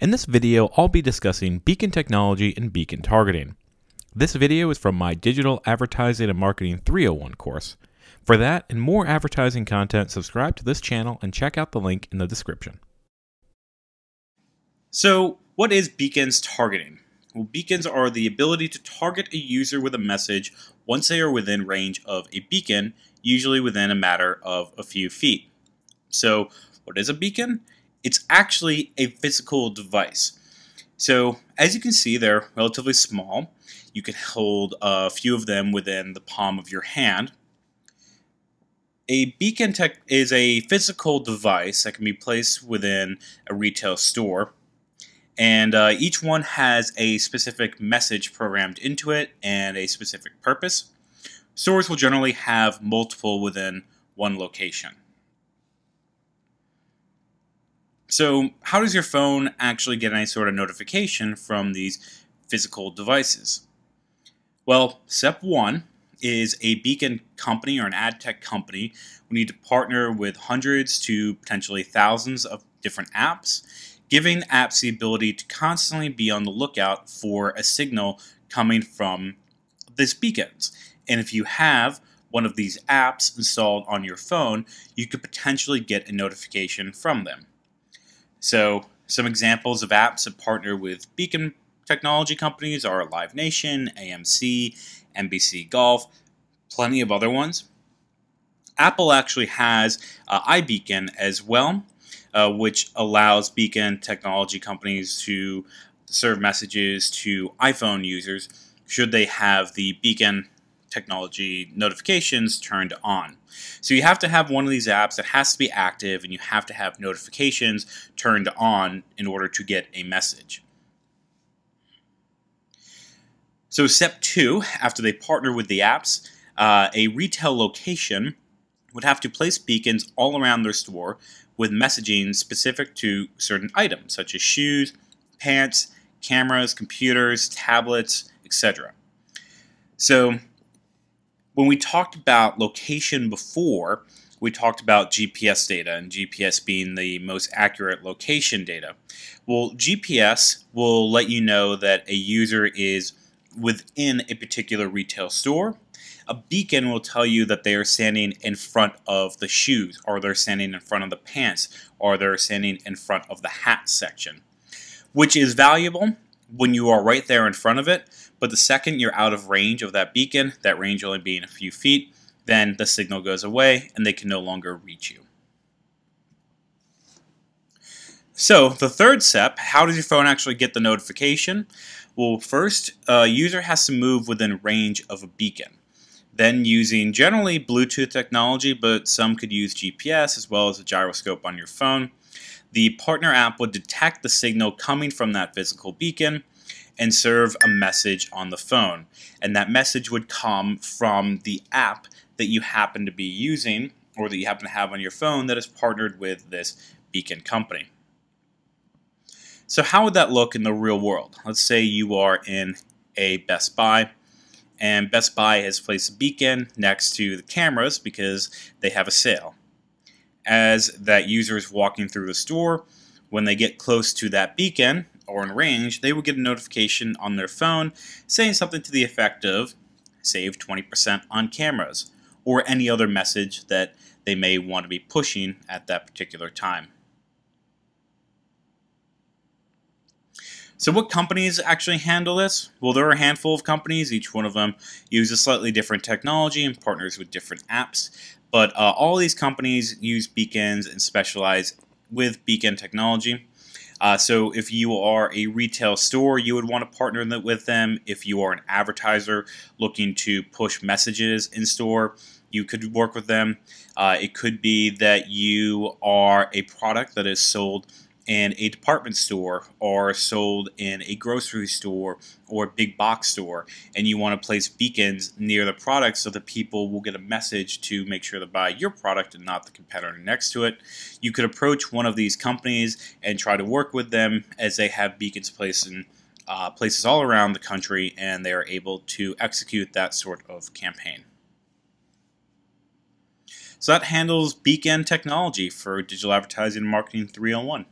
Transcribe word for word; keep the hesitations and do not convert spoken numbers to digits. In this video, I'll be discussing beacon technology and beacon targeting. This video is from my Digital Advertising and Marketing three oh one course. For that and more advertising content, subscribe to this channel and check out the link in the description. So, what is beacons targeting? Well, beacons are the ability to target a user with a message once they are within range of a beacon, usually within a matter of a few feet. So, what is a beacon? It's actually a physical device. So, as you can see, they're relatively small. You can hold a few of them within the palm of your hand. A beacon tech is a physical device that can be placed within a retail store, and uh, each one has a specific message programmed into it and a specific purpose. Stores will generally have multiple within one location. So how does your phone actually get any sort of notification from these physical devices? Well, step one is a beacon company or an ad tech company. We need to partner with hundreds to potentially thousands of different apps, giving apps the ability to constantly be on the lookout for a signal coming from these beacons. And if you have one of these apps installed on your phone, you could potentially get a notification from them. So some examples of apps that partner with beacon technology companies are Live Nation, A M C, N B C Golf, plenty of other ones. Apple actually has uh, iBeacon as well, uh, which allows beacon technology companies to serve messages to iPhone users should they have the beacon technology notifications turned on. So you have to have one of these apps that has to be active, and you have to have notifications turned on in order to get a message. So step two, after they partner with the apps, uh, a retail location would have to place beacons all around their store with messaging specific to certain items, such as shoes, pants, cameras, computers, tablets, et cetera. So when we talked about location before, we talked about G P S data, and G P S being the most accurate location data. Well, G P S will let you know that a user is within a particular retail store. A beacon will tell you that they are standing in front of the shoes, or they're standing in front of the pants, or they're standing in front of the hat section, which is valuable when you are right there in front of it. But the second you're out of range of that beacon, that range only being a few feet, then the signal goes away and they can no longer reach you. So the third step, how does your phone actually get the notification? Well, first, a user has to move within range of a beacon. Then using generally Bluetooth technology, but some could use G P S as well as a gyroscope on your phone, the partner app would detect the signal coming from that physical beacon and serve a message on the phone. And that message would come from the app that you happen to be using, or that you happen to have on your phone that is partnered with this beacon company. So how would that look in the real world? Let's say you are in a Best Buy, and Best Buy has placed a beacon next to the cameras because they have a sale. As that user is walking through the store, when they get close to that beacon, or in range, they will get a notification on their phone saying something to the effect of, save twenty percent on cameras, or any other message that they may want to be pushing at that particular time. So what companies actually handle this? Well, there are a handful of companies. Each one of them uses slightly different technology and partners with different apps. But uh, all these companies use beacons and specialize with beacon technology. Uh, so if you are a retail store, you would want to partner with them. If you are an advertiser looking to push messages in store, you could work with them. Uh, it could be that you are a product that is sold in a department store, or sold in a grocery store, or a big box store, and you want to place beacons near the product so that people will get a message to make sure to buy your product and not the competitor next to it. You could approach one of these companies and try to work with them, as they have beacons placed in uh, places all around the country, and they are able to execute that sort of campaign. So that handles beacon technology for Digital Advertising and Marketing three oh one.